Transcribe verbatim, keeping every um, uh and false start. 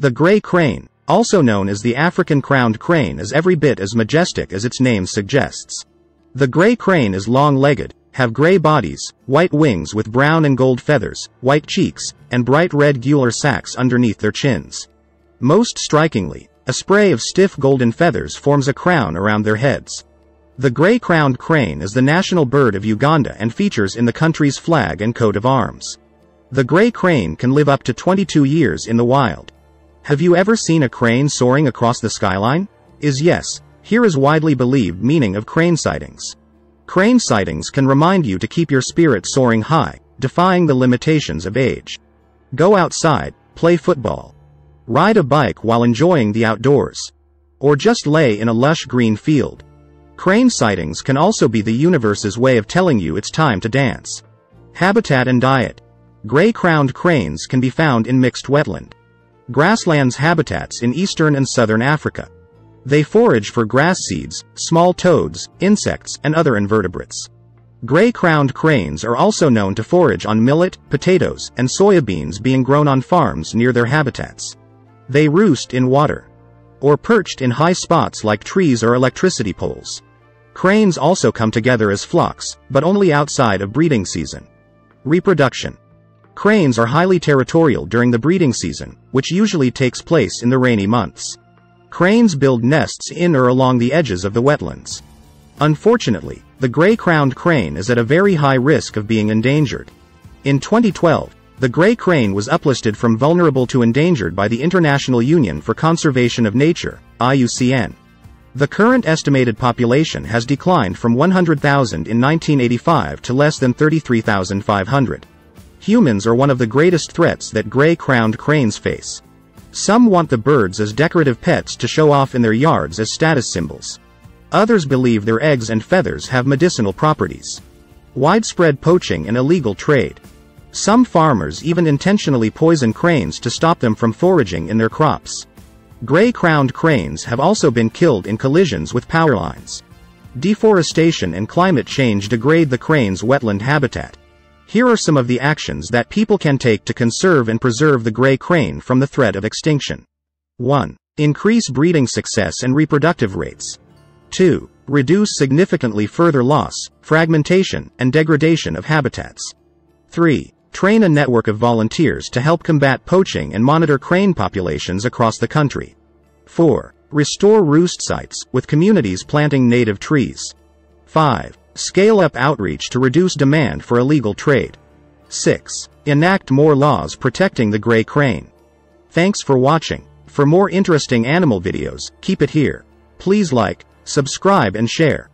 The grey crane, also known as the African crowned crane, is every bit as majestic as its name suggests. The grey crane is long-legged, have grey bodies, white wings with brown and gold feathers, white cheeks, and bright red gular sacs underneath their chins. Most strikingly, a spray of stiff golden feathers forms a crown around their heads. The grey crowned crane is the national bird of Uganda and features in the country's flag and coat of arms. The grey crane can live up to twenty-two years in the wild. Have you ever seen a crane soaring across the skyline? Is yes, here is widely believed meaning of crane sightings. Crane sightings can remind you to keep your spirit soaring high, defying the limitations of age. Go outside, play football. Ride a bike while enjoying the outdoors. Or just lay in a lush green field. Crane sightings can also be the universe's way of telling you it's time to dance. Habitat and diet. Grey-crowned cranes can be found in mixed wetland grasslands habitats in eastern and southern Africa. They forage for grass seeds, small toads, insects, and other invertebrates. Grey-crowned cranes are also known to forage on millet, potatoes, and soybeans being grown on farms near their habitats. They roost in water or perched in high spots like trees or electricity poles. Cranes also come together as flocks, but only outside of breeding season. Reproduction. Cranes are highly territorial during the breeding season, which usually takes place in the rainy months. Cranes build nests in or along the edges of the wetlands. Unfortunately, the grey-crowned crane is at a very high risk of being endangered. In twenty twelve, the grey crane was uplisted from vulnerable to endangered by the International Union for Conservation of Nature, I U C N. The current estimated population has declined from one hundred thousand in nineteen eighty-five to less than thirty-three thousand five hundred. Humans are one of the greatest threats that grey-crowned cranes face. Some want the birds as decorative pets to show off in their yards as status symbols. Others believe their eggs and feathers have medicinal properties. Widespread poaching and illegal trade. Some farmers even intentionally poison cranes to stop them from foraging in their crops. Grey-crowned cranes have also been killed in collisions with power lines. Deforestation and climate change degrade the crane's wetland habitat. Here are some of the actions that people can take to conserve and preserve the grey crane from the threat of extinction. one. Increase breeding success and reproductive rates. two. Reduce significantly further loss, fragmentation, and degradation of habitats. three. Train a network of volunteers to help combat poaching and monitor crane populations across the country. four. Restore roost sites, with communities planting native trees. five. Scale up outreach to reduce demand for illegal trade. six. Enact more laws protecting the grey crane. Thanks for watching. For more interesting animal videos, keep it here. Please like, subscribe and share.